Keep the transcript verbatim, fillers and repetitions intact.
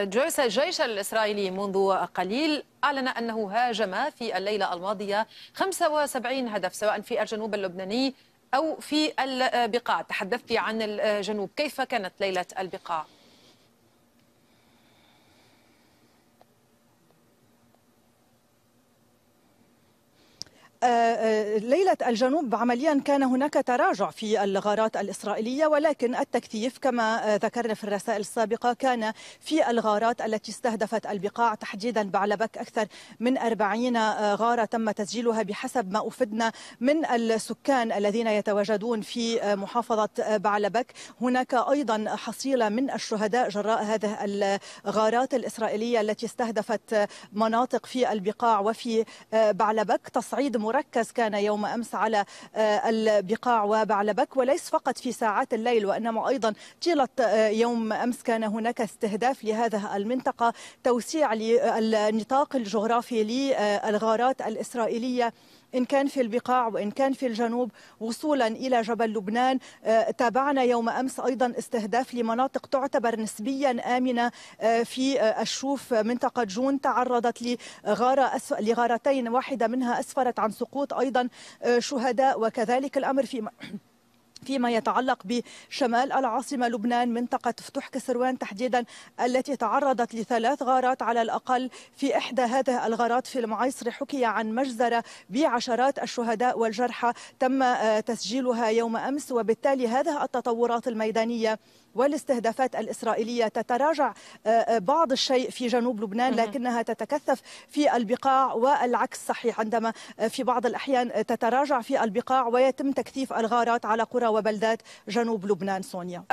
جيش الجيش الإسرائيلي منذ قليل أعلن أنه هاجم في الليلة الماضية خمسة وسبعين هدف سواء في الجنوب اللبناني أو في البقاع. تحدثت عن الجنوب، كيف كانت ليلة البقاع؟ ليلة الجنوب عمليا كان هناك تراجع في الغارات الإسرائيلية، ولكن التكثيف كما ذكرنا في الرسائل السابقة كان في الغارات التي استهدفت البقاع، تحديدا بعلبك. أكثر من أربعين غارة تم تسجيلها بحسب ما أفدنا من السكان الذين يتواجدون في محافظة بعلبك. هناك أيضا حصيلة من الشهداء جراء هذه الغارات الإسرائيلية التي استهدفت مناطق في البقاع وفي بعلبك. تصعيد مركز كان يوم أمس على البقاع وبعلبك، وليس فقط في ساعات الليل وإنما أيضا طيلة يوم أمس كان هناك استهداف لهذه المنطقة، توسيع للنطاق الجغرافي للغارات الإسرائيلية إن كان في البقاع وإن كان في الجنوب، وصولا إلى جبل لبنان. تابعنا يوم أمس أيضا استهداف لمناطق تعتبر نسبيا آمنة في الشوف، منطقة جون تعرضت لغارة لغارتين، واحدة منها أسفرت عن سقوط أيضا شهداء. وكذلك الأمر في فيما يتعلق بشمال العاصمة لبنان، منطقة فتوح كسروان تحديدا التي تعرضت لثلاث غارات على الأقل. في إحدى هذه الغارات في المعاصر حكي عن مجزرة بعشرات الشهداء والجرحى تم تسجيلها يوم أمس، وبالتالي هذه التطورات الميدانية والاستهدافات الإسرائيلية تتراجع بعض الشيء في جنوب لبنان، لكنها تتكثف في البقاع والعكس صحيح، عندما في بعض الأحيان تتراجع في البقاع ويتم تكثيف الغارات على قرى وبلدات جنوب لبنان. سونيا.